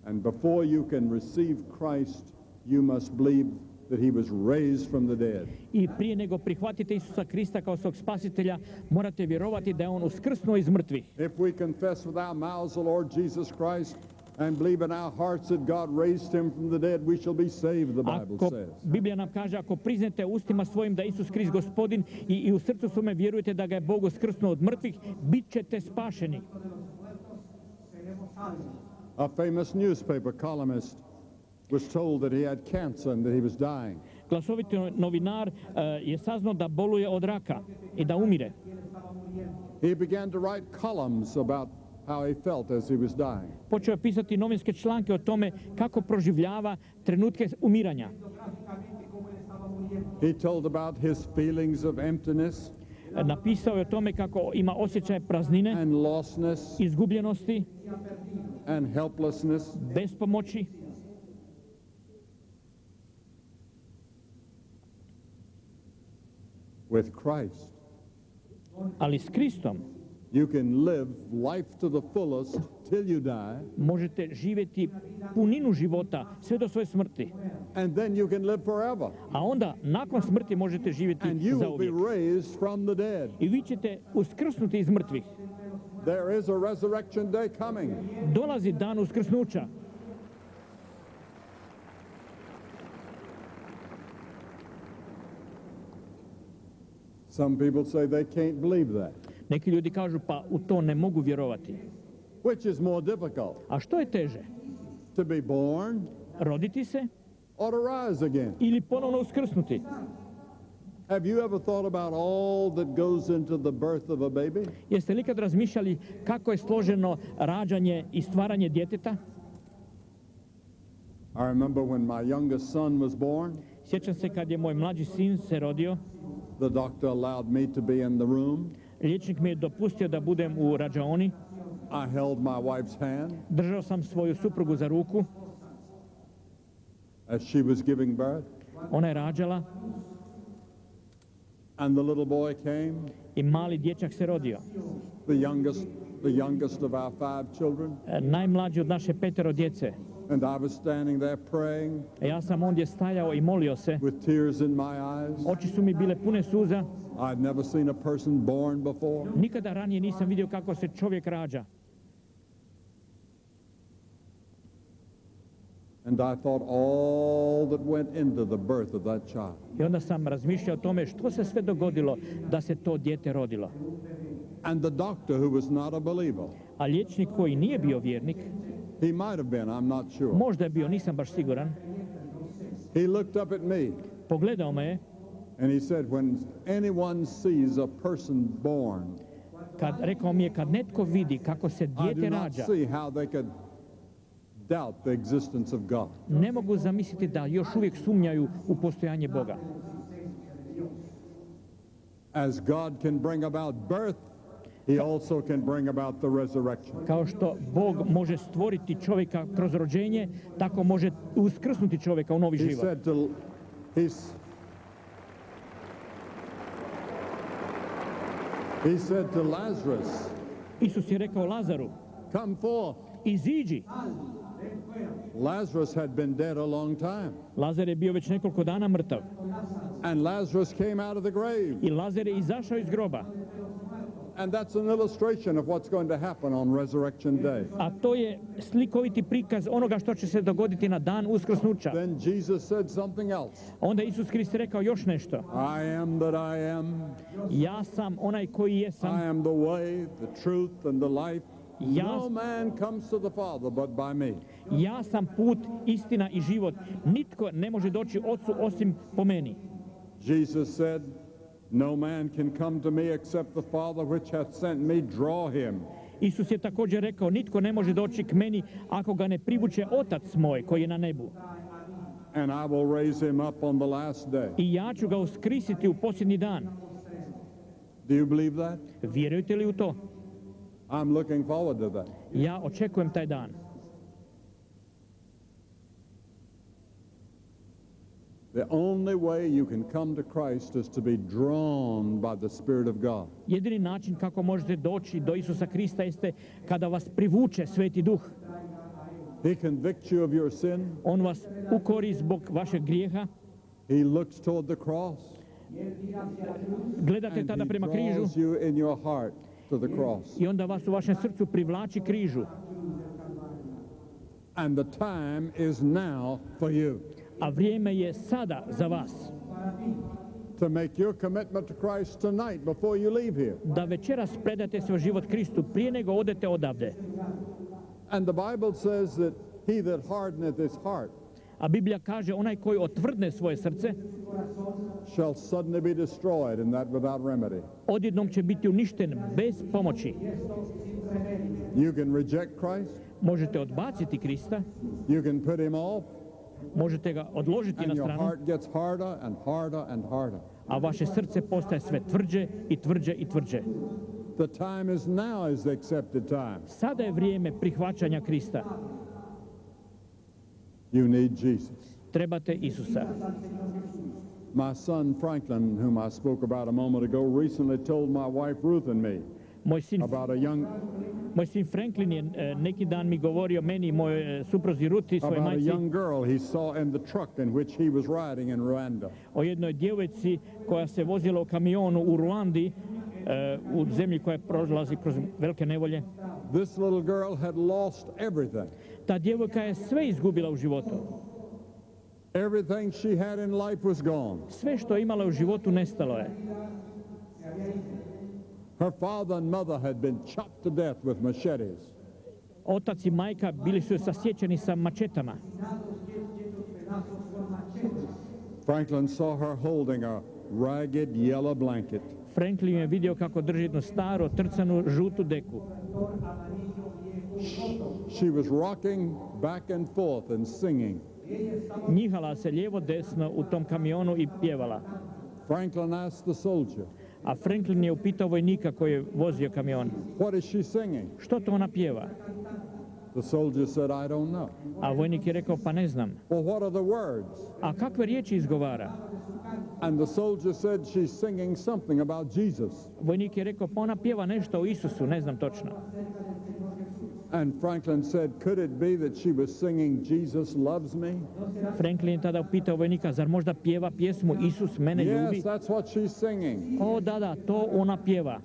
And before you can receive Christ, you must believe that he was raised from the dead. I prije nego prihvatite Isusa Krista kao svog spasitelja, morate vjerovati da je on uskrsnuo iz mrtvih. If we confess with our mouths the Lord Jesus Christ and believe in our hearts that God raised him from the dead, we shall be saved, the Bible says. Biblija nam kaže, ako priznate ustima svojim da Isus Krist gospodin i u srcu svome vjerujete da ga je Bog uskrsnuo od mrtvih, bit ćete spašeni. A famous newspaper columnist was told that he had cancer and that he was dying. Glasoviti novinar je saznao da boluje od raka i da umire. He began to write columns about how he felt as he was dying. Počeo je pisati novinske članke o tome kako proživljava trenutke umiranja. He told about his feelings of emptiness. Napisao je o tome kako ima osjećaj praznine, and lostness, izgubljenosti, and helplessness, bespomoći. With Christ, ali s Kristom, you can live life to the fullest till you die. Možete živjeti puninu života sve do svoje smrti. And then you can live forever. A onda nakon smrti možete živjeti za uvijek. And you will be raised from the dead. I vi ćete uskrsnuti iz mrtvih. There is a resurrection day coming. Dolazi dan uskrsnuća. Some people say they can't believe that. Neki ljudi kažu, pa u to ne mogu vjerovati. Which is more difficult? A što je teže? To be born, roditi se, or to rise again? Ili ponovno uskrsnuti? Have you ever thought about all that goes into the birth of a baby? Jeste li kad razmišljali kako je složeno rađanje i stvaranje djeteta? I remember when my youngest son was born. Sjećam se kad je moj mlađi sin se rodio. The doctor allowed me to be in the room. Liječnik mi je dopustio da budem u rađaoni. I held my wife's hand. Držao sam svoju suprugu za ruku. As she was giving birth. Ona je rađala. And the little boy came. I mali dječak se rodio. The youngest, the youngest of our five children. Najmlađi od naše petero djece. And I was standing there praying. Ja sam ondje stajao i molio se. With tears in my eyes. Oči su mi bile pune suza. I've never seen a person born before. Nikada ranije nisam vidio kako se čovjek rađa. And I thought all that went into the birth of that child. I onda sam razmišljao o tome što se sve dogodilo da se to dijete rodilo. And the doctor who was not a believer. A liječnik koji nije bio vjernik. He might have been, I'm not sure. Možda je bio, nisam baš siguran. He looked up at me. Pogledao me je. And he said, when anyone sees a person born, kad rekao mi je, kad netko vidi kako se dijete rađa, I do not see how they could doubt the existence of God. Ne mogu zamisliti da još uvijek sumnjaju u postojanje Boga. As God can bring about birth, he also can bring about the resurrection. Kao što Bog može stvoriti čovjeka kroz rođenje, tako može uskrsnuti čovjeka u novi život. He said to his He said to Lazarus. Isus je rekao Lazaru, come forth. Iziđi. Lazarus had been dead a long time. Lazar je bio već nekoliko dana mrtav. And Lazarus came out of the grave. I Lazar je izašao iz groba. And that's an illustration of what's going to happen on Resurrection Day. A to je slikoviti prikaz onoga što će se dogoditi na dan uskrsnuća. Then Jesus said something else. Onda Isus Krist rekao još nešto. I am that I am. Ja sam onaj koji jesam. I am the way, the truth and the life. No man comes to the Father but by me. Ja sam put, istina i život. Nitko ne može doći Otcu osim po meni. Jesus said, No man can come to me except the Father which hath sent me draw him. Isus je također rekao, nitko ne može doći k meni ako ga ne privuče Otac moj koji je na nebu. And I will raise him up on the last day. I ja ću ga uskrisiti u posljednji dan. Do you believe that? Vjerujete li u to? I'm looking forward to that. Ja očekujem taj dan. The only way you can come to Christ is to be drawn by the Spirit of God. Jedini način kako možete doći do Isusa Krista jeste kada vas privuče Sveti Duh. He convicts you of your sin. On vas ukori zbog vašeg grijeha. He looks toward the cross. Gledate tada prema križu. And he draws you in your heart to the cross. I onda vas u vašem srcu privlači križu. And the time is now for you. A vrijeme je sada za vas. To make your commitment to Christ tonight before you leave here. Da večeras predate svoj život Kristu prije nego odete odavde. And the Bible says that he that hardeneth his heart a Biblija kaže onaj koji otvrdne svoje srce shall suddenly be destroyed and that without remedy. Odjednom će biti uništen bez pomoći. You can reject Christ. Možete odbaciti Krista. You can put him off. Možete ga odložiti na stranu, a vaše srce postaje sve tvrđe i tvrđe i tvrđe. Sada je vrijeme prihvaćanja Krista. Trebate Isusa. My son Franklin, whom I spoke about a moment ago, recently told my wife Ruth and me about a young... Moj sin Franklin je uh, neki dan mi govorio meni, moj uh, suprozi Ruti, svoj majci, o jednoj djevojci koja se vozila u kamionu u Ruandi, uh, u zemlji koja prolazi kroz velike nevolje. This little girl had lost everything. Ta djevojka je sve izgubila u životu. Everything she had in life was gone. Sve što je imala u životu nestalo je. Her father and mother had been chopped to death with machetes. Otac i majka bili su sasječeni sa mačetama. Franklin saw her holding a ragged yellow blanket. Franklin je vidio kako drži jednu staru trcanu žutu deku. She was rocking back and forth and singing. Njihala se lijevo desno u tom kamionu i pjevala. Franklin asked the soldier. A Franklin je upitao vojnika koji je vozio kamion. Što to ona pjeva? A vojnik je rekao, pa ne znam. A kakve riječi izgovara? Vojnik je rekao, pa ona pjeva nešto o Isusu, ne znam točno. Franklin je tada upitao vojnika, zar možda pjeva pjesmu Isus mene ljubi? O da, da, to ona pjeva.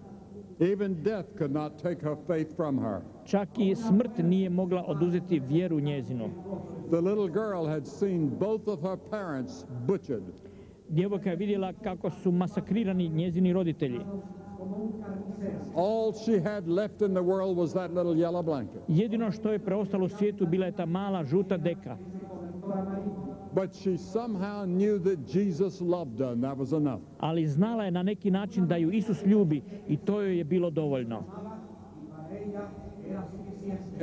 Čak i smrt nije mogla oduzeti vjeru njezinu. Djevojka je vidjela kako su masakrirani njezini roditelji. All she had left in the world was that little yellow blanket. Jedino što je preostalo u svijetu bila je ta mala žuta deka. But she somehow knew that Jesus loved her, and that was enough. Ali znala je na neki način da ju Isus ljubi i to joj je bilo dovoljno.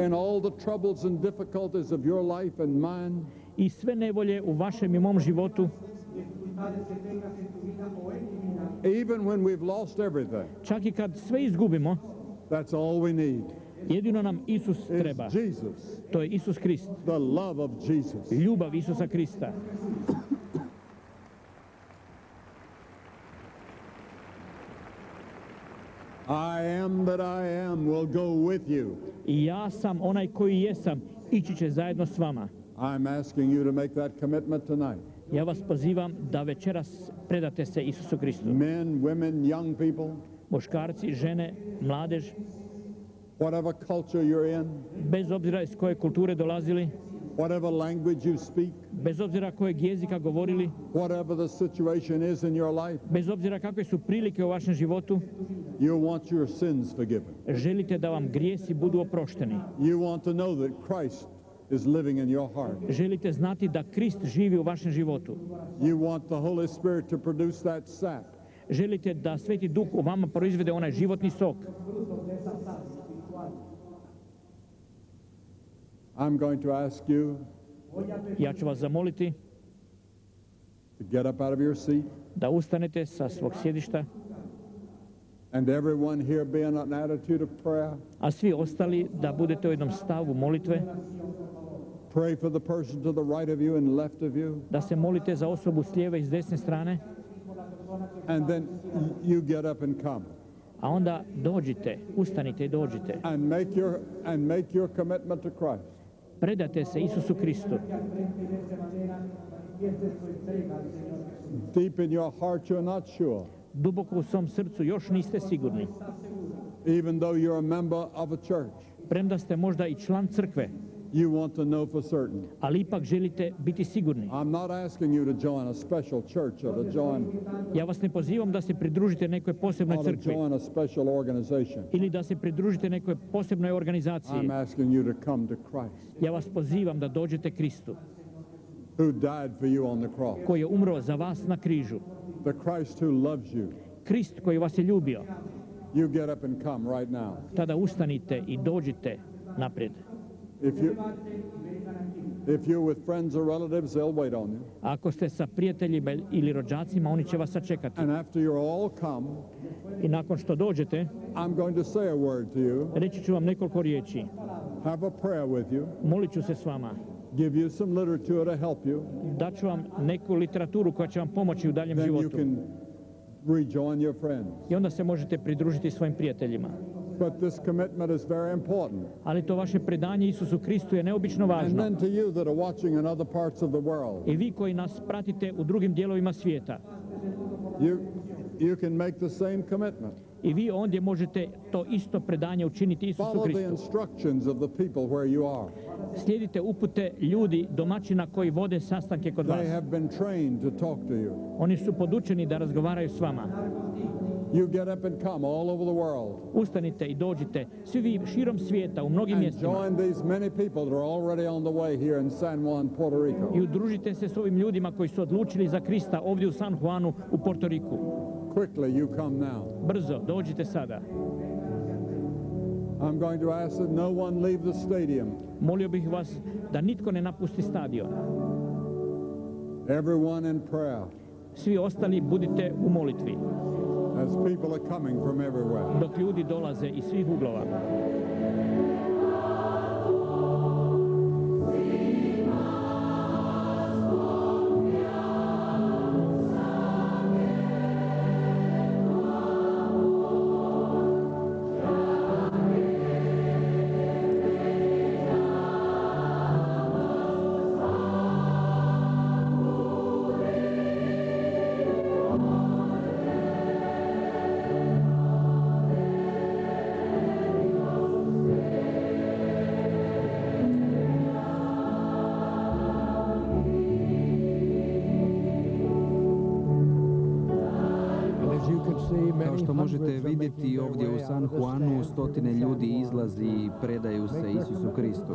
In all the troubles and difficulties of your life and mine, i sve nevolje u vašem i mom životu, even when we've lost everything, čak i kad sve izgubimo, that's all we need. Jedino nam Isus treba. To je Isus Krist. The love of Jesus. Ljubav Isusa Krista. I am that I am will go with you. Ja sam onaj koji jesam, ići će zajedno s vama. I'm asking you to make that commitment tonight. Ja vas pozivam da večeras predate se Isusu Kristu. Men, women, young people, muškarci, žene, mladež, whatever culture you're in, bez obzira iz koje kulture dolazili, whatever language you speak, bez obzira kojeg jezika govorili, whatever the situation is in your life, bez obzira kakve su prilike u vašem životu, you want your sins forgiven. Želite da vam grijesi budu oprošteni. You want to know that Christ is living in your heart. Želite znati da Krist živi u vašem životu. You want the Holy Spirit to produce that sap. želite da Sveti Duh u vama proizvede onaj životni sok. I'm going to ask you ja ću vas zamoliti to get up out of your seat, da ustanete sa svog sjedišta, and everyone here be in an attitude of prayer. A svi ostali da budete u jednom stavu molitve. Pray for the person to the right of you and left of you. Da se molite za osobu s lijeve i s desne strane. And then you get up and come. A onda dođite, ustanite i dođite. And make your and make your commitment to Christ. Predate se Isusu Kristu. Deep in your heart you're not sure. Duboko u svom srcu još niste sigurni. Even though you're a member of a church. Premda ste možda i član crkve. You want to know for certain. Ali ipak želite biti sigurni. I'm not asking you to join a special church or to join. Ja vas ne pozivam da se pridružite nekoj posebnoj crkvi. Join a special organization. Ili da se pridružite nekoj posebnoj organizaciji. I'm asking you to come to Christ. Ja vas pozivam da dođete Kristu. Who died for you on the cross. Koji je umro za vas na križu. The Christ who loves you. Krist koji vas je ljubio. You get up and come right now. Tada ustanite i dođite naprijed. If you if you're with friends or relatives, they'll wait on you. Ako ste sa prijateljima ili rođacima, oni će vas sačekati. And after you all come, i nakon što dođete, I'm going to say a word to you. Reći ću vam nekoliko riječi. Have a prayer with you. Molit ću se s vama. Give you some literature to help you. Daću vam neku literaturu koja će vam pomoći u daljem životu. Then you can rejoin your friends. I onda se možete pridružiti svojim prijateljima. But this commitment is very important. Ali to vaše predanje Isusu Kristu je neobično važno. And then to you that are watching in other parts of the world. I vi koji nas pratite u drugim dijelovima svijeta. You you can make the same commitment. I vi ondje možete to isto predanje učiniti Isusu Kristu. Slijedite upute ljudi, domaćina koji vode sastanke kod vas. Oni su podučeni da razgovaraju s vama. Ustanite i dođite, svi vi širom svijeta, u mnogim mjestima. I udružite se s ovim ljudima koji su odlučili za Krista ovdje u San Juanu u Porto Riku. Quickly, you come now. Brzo, dođite sada. I'm going to ask that no one leave the stadium. Molio bih vas da nitko ne napusti stadion. Everyone in prayer. Svi ostali budite u molitvi. As people are coming from everywhere. Dok ljudi dolaze iz svih uglova. Vidjeti ovdje u San Juanu stotine ljudi izlazi i predaju se Isusu Kristu.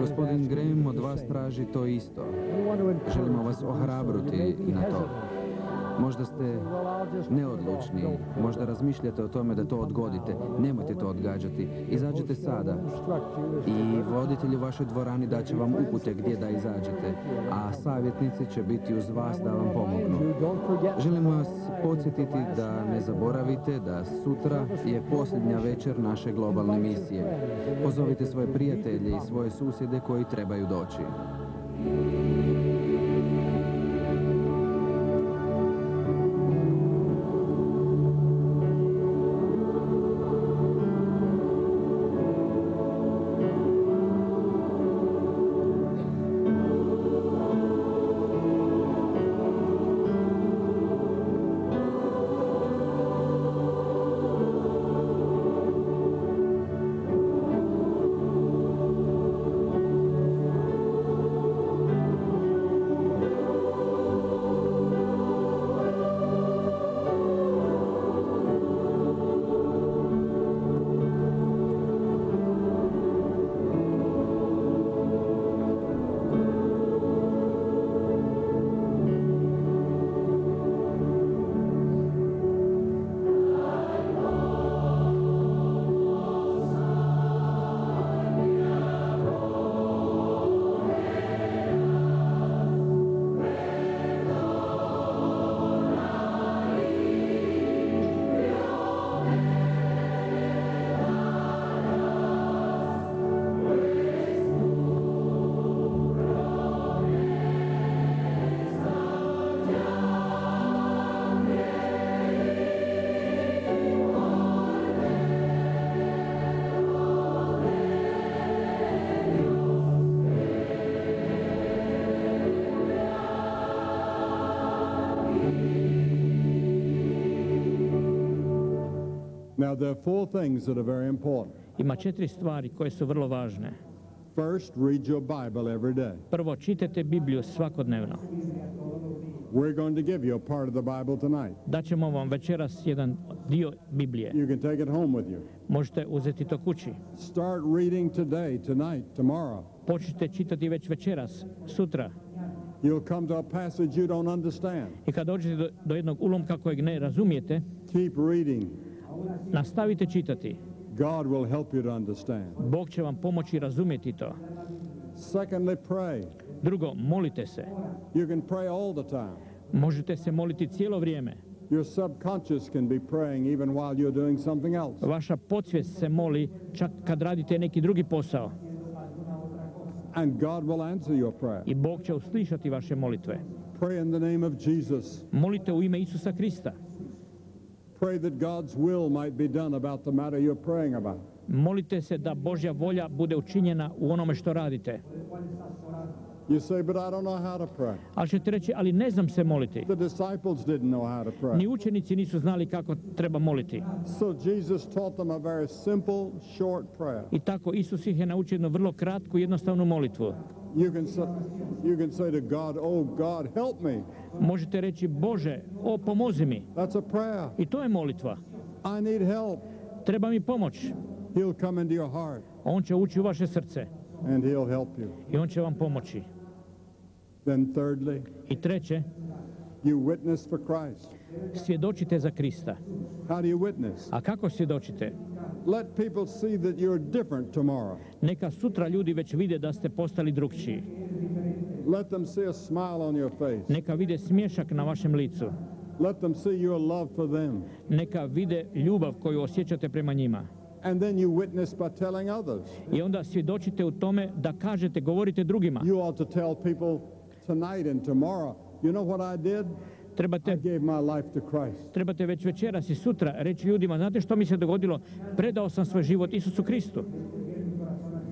Gospodin Graham od vas traži to isto. Želimo vas ohrabriti na to. Možda ste neodlučni, možda razmišljate o tome da to odgodite. Nemojte to odgađati. Izađite sada i voditelj u vašoj dvorani daće vam upute gdje da izađete, a savjetnici će biti uz vas da vam pomognu. Želimo vas podsjetiti da ne zaboravite da sutra je posljednja večer naše globalne misije. Pozovite svoje prijatelje i svoje susjede koji trebaju doći. Now, there are four things that are very important. Ima četiri stvari koje su vrlo važne. First, read your Bible every day. Prvo, čitajte Bibliju svakodnevno. We're going to give you a part of the Bible tonight. Daćemo vam večeras jedan dio Biblije. You can take it home with you. Možete uzeti to kući. Start reading today, tonight, tomorrow. Počnite čitati već večeras, sutra. You'll come to a passage you don't understand. I kad dođete do, do jednog ulomka kojeg ne razumijete, keep reading. Nastavite čitati. God will help you to understand. Bog će vam pomoći razumjeti to. Secondly, pray. Drugo, molite se. You can pray all the time. Možete se moliti cijelo vrijeme. Your subconscious can be praying even while you're doing something else. Vaša podsvijest se moli čak kad radite neki drugi posao. And God will answer your prayer. I Bog će uslišati vaše molitve. Pray in the name of Jesus. Molite u ime Isusa Krista. Pray that God's will might be done about the matter you're praying about. Molite se da Božja volja bude učinjena u onome što radite. You say, but I don't know how to pray. Ali ćete reći, ali ne znam se moliti. The disciples didn't know how to pray. Ni učenici nisu znali kako treba moliti. So Jesus taught them a very simple, short prayer. I tako Isus ih je naučio jednu vrlo kratku, jednostavnu molitvu. You can say, you can say to God, oh God, help me. Možete reći, Bože, o pomozi mi. That's a prayer. I to je molitva. I need help. Treba mi pomoć. He'll come into your heart. On će ući u vaše srce. And he'll help you. I on će vam pomoći. Then thirdly, I treće, you witness for Christ. Svjedočite za Krista. How do you witness? A kako svjedočite? Let people see that you're different tomorrow. Neka sutra ljudi već vide da ste postali drugčiji. Let them see a smile on your face. Neka vide smiješak na vašem licu. Let them see your love for them. Neka vide ljubav koju osjećate prema njima. And then you witness by telling others. I onda svjedočite u tome da kažete, govorite drugima. You ought to tell people tonight and tomorrow, you know what I did? Trebate, I gave my life to Christ. Trebate već večeras i sutra reći ljudima, znate što mi se dogodilo? Predao sam svoj život Isusu Kristu.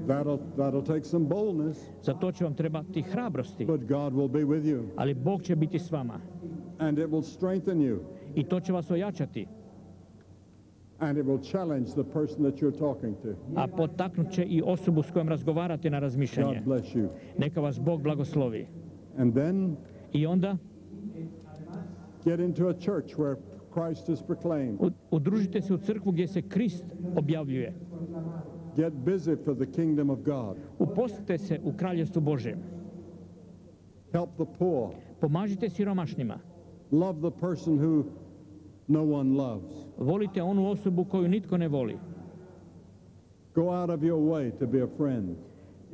That'll, that'll take some boldness. Za to će vam trebati hrabrosti. But God will be with you. Ali Bog će biti s vama. And it will strengthen you. I to će vas ojačati. And it will challenge the person that you're talking to. A potaknut će i osobu s kojom razgovarate na razmišljanje. God bless you. Neka vas Bog blagoslovi. And then, i onda, get into a church where Christ is proclaimed. Udružite se u crkvu gdje se Krist objavljuje. Get busy for the kingdom of God. Uposlite se u kraljevstvu Božjem. Help the poor. Pomažite siromašnima. Love the person who no one loves. Volite onu osobu koju nitko ne voli. Go out of your way to be a friend.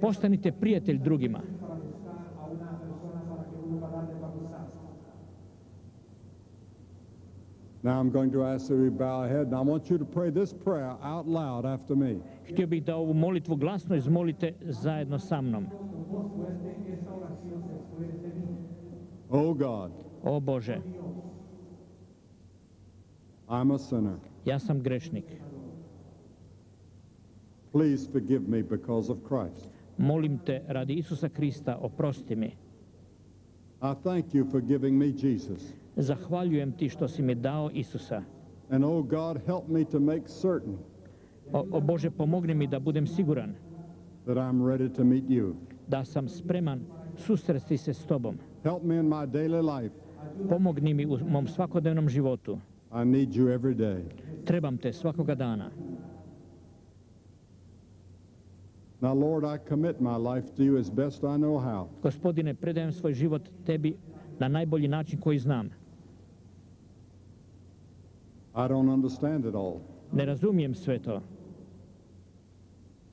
Postanite prijatelj drugima. Now I'm going to ask you to bow our head, and I want you to pray this prayer out loud after me. Htio bih da ovu molitvu glasno izmolite zajedno sa mnom. Oh God. O Bože. I'm a sinner. Ja sam grešnik. Please forgive me because of Christ. Molim te radi Isusa Krista, oprosti mi. I thank you for giving me Jesus. Zahvaljujem ti što si mi dao Isusa. And oh God, help me to make certain. O, o Bože, pomogni mi da budem siguran. That I'm ready to meet you. Da sam spreman susresti se s tobom. Help me in my daily life. Pomogni mi u mom svakodnevnom životu. I need you every day. Trebam te svakoga dana. Now, Lord, I commit my life to you as best I know how. Gospodine, predajem svoj život tebi na najbolji način koji znam. I don't understand it all. Ne razumijem sve to.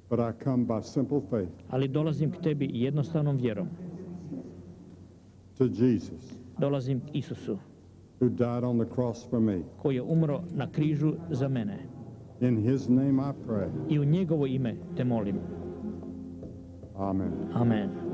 But I come by simple faith. Ali dolazim k tebi jednostavnom vjerom. To Jesus. Dolazim k Isusu. Who died on the cross for me. Koji je umro na križu za mene. In his name I pray. I u njegovo ime te molim. Amen. Amen. Bye.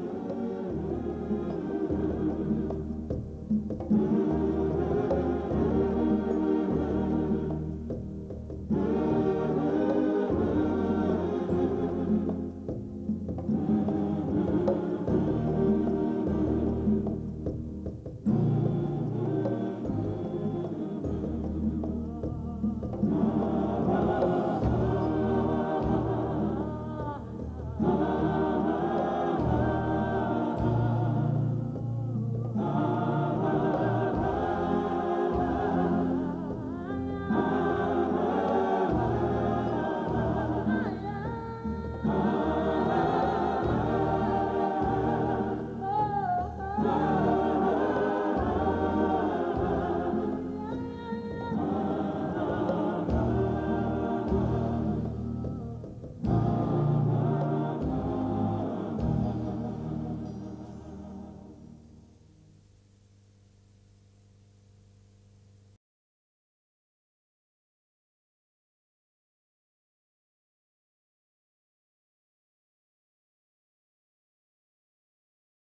Lord.